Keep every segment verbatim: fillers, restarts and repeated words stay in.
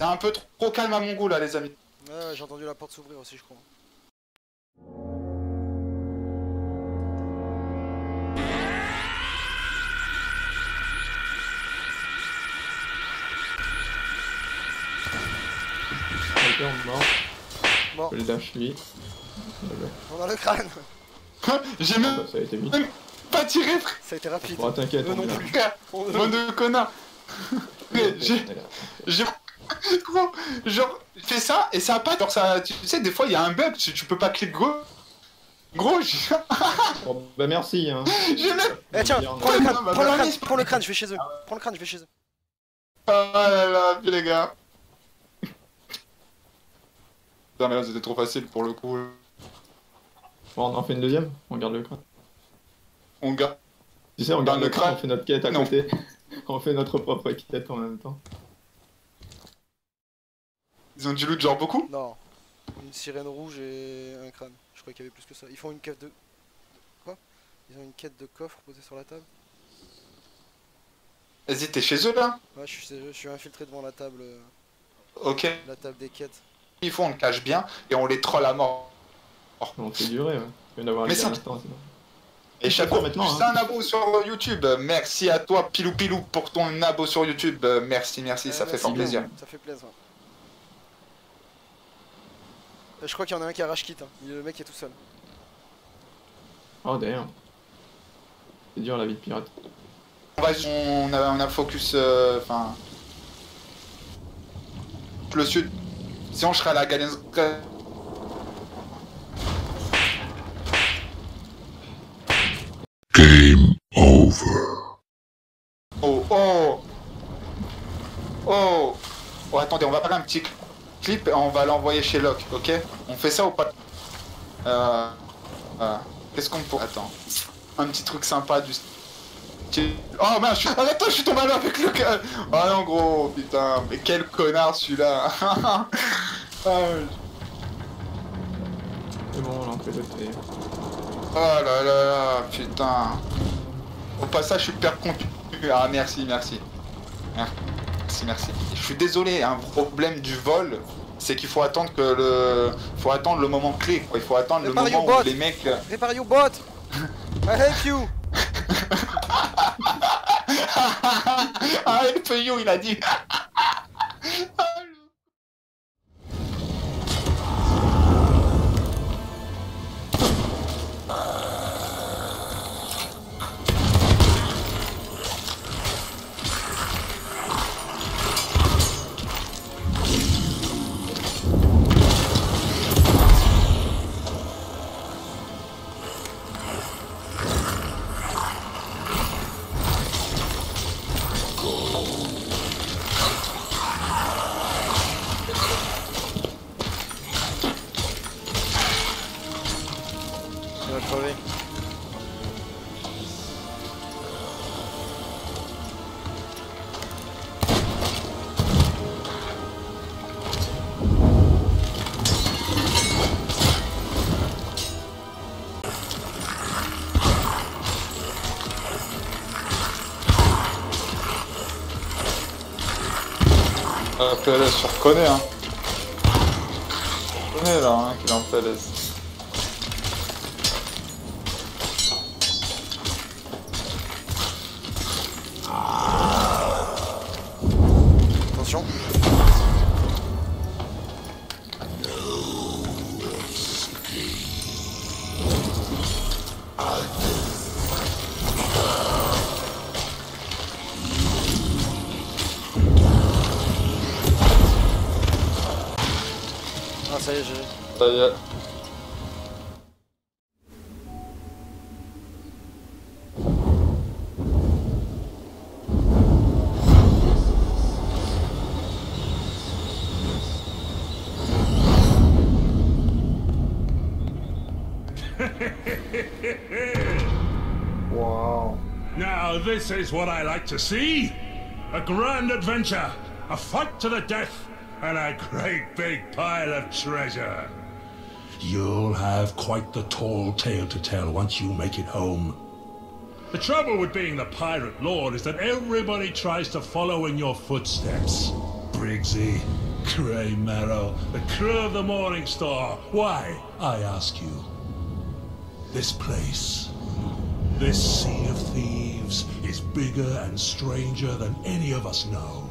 C'est un peu trop calme à mon goût là, les amis. Ouais, j'ai entendu la porte s'ouvrir aussi, je crois. Bon. Le lâche lui. On a le crâne. J'ai même... Ah bah, ça a été vite. Même pas tiré. Ça a été rapide. Bon, t'inquiète. Non plus. Mon de connard. J'ai... J'ai... Genre, fais ça et ça a pas... Genre ça... Tu sais, des fois il y a un bug, tu, tu peux pas cliquer gros. Gros, j'ai... Bon, bah merci, hein. J'ai même... Eh tiens, prends le crâne, prends le crâne, prends le crâne, je vais chez eux. Prends le crâne, je vais chez eux. Ah là là, les gars. Putain, mais là c'était trop facile pour le coup. Bon, on en fait une deuxième, on garde le crâne. On garde. Tu sais, on, on garde, garde le crâne, crâne, on fait notre quête à non. côté. On fait notre propre quête en même temps. Ils ont du loot genre beaucoup? Non. Une sirène rouge et un crâne. Je crois qu'il y avait plus que ça. Ils font une quête de... Quoi? Ils ont une quête de coffre posée sur la table. Vas-y, t'es chez eux là? Ouais, je suis chez eux. Je suis infiltré devant la table. Ok. La table des quêtes. Il faut on le cache bien et on les troll à mort. On fait durer, ouais. Il faut avoir mais un ça... instant, sinon. Et chaque fois maintenant. Hein. Un abo sur YouTube. Merci à toi, Pilou Pilou, pour ton abo sur YouTube. Merci, merci, ouais, ça merci fait fort plaisir. Ça fait plaisir. Je crois qu'il y en a un qui a rage quitte, hein. Le mec est tout seul. Oh d'ailleurs. C'est dur la vie de pirate. On, va, on, a, on a focus... Enfin... Euh, le sud. Sinon je serai à la galère. Game over. Oh oh. Oh. Oh attendez, on va parler un petit... clip et on va l'envoyer chez Locke, ok? On fait ça ou pas? Euh... euh Qu'est-ce qu'on pourrait... Attends... Un petit truc sympa du... Oh merde, je suis... Arrête, je suis tombé là avec le... Oh non gros, putain... Mais quel connard celui-là. C'est bon, on l'a fait de fait. Oh là là là, putain... Au passage, je suis hyper content. Ah merci, merci. Merci. Merci, merci. Je suis désolé, un problème du vol, c'est qu'il faut attendre que le... faut attendre le moment clé, quoi. Il faut attendre Prépare le moment où bot. les mecs... Prépare your bot. I help you. I help you, il a dit. P L S, je reconnais hein. Je reconnais là hein, qu'il est en P L S. Attention. Ça y est, j'ai... Ça y est. Wow. Now this is what I like to see. A grand adventure. A fight to the death. And a great big pile of treasure. You'll have quite the tall tale to tell once you make it home. The trouble with being the pirate lord is that everybody tries to follow in your footsteps. Briggsy, Cray Marrow, the crew of the Morning Star. Why, I ask you? This place, this sea of thieves, is bigger and stranger than any of us know.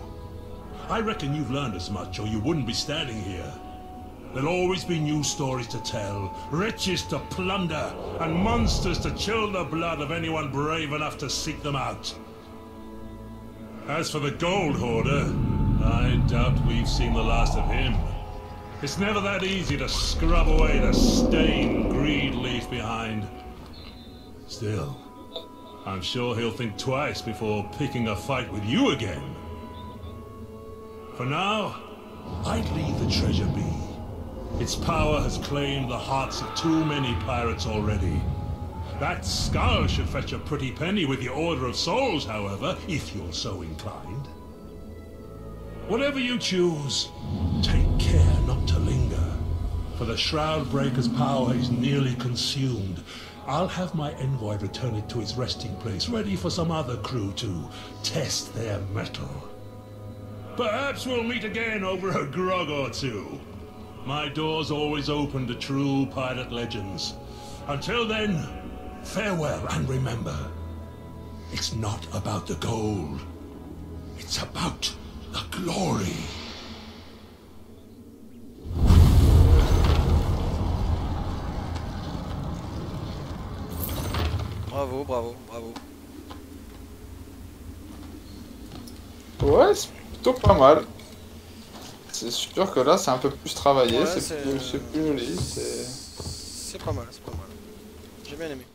I reckon you've learned as much, or you wouldn't be standing here. There'll always be new stories to tell, riches to plunder, and monsters to chill the blood of anyone brave enough to seek them out. As for the Gold Hoarder, I doubt we've seen the last of him. It's never that easy to scrub away the stained greed leave behind. Still, I'm sure he'll think twice before picking a fight with you again. For now, I'd leave the treasure be. Its power has claimed the hearts of too many pirates already. That skull should fetch a pretty penny with the Order of Souls, however, if you're so inclined. Whatever you choose, take care not to linger, for the Shroud Breaker's power is nearly consumed. I'll have my envoy return it to its resting place, ready for some other crew to test their mettle. Perhaps we'll meet again over a grog or two. My door's always open to true pirate legends. Until then, farewell, and remember, it's not about the gold. It's about the glory. Bravo, bravo, bravo. Ouais, c'est plutôt pas mal. C'est sûr que là c'est un peu plus travaillé, ouais, c'est plus, plus joli, c'est... C'est pas mal, c'est pas mal. J'ai bien aimé.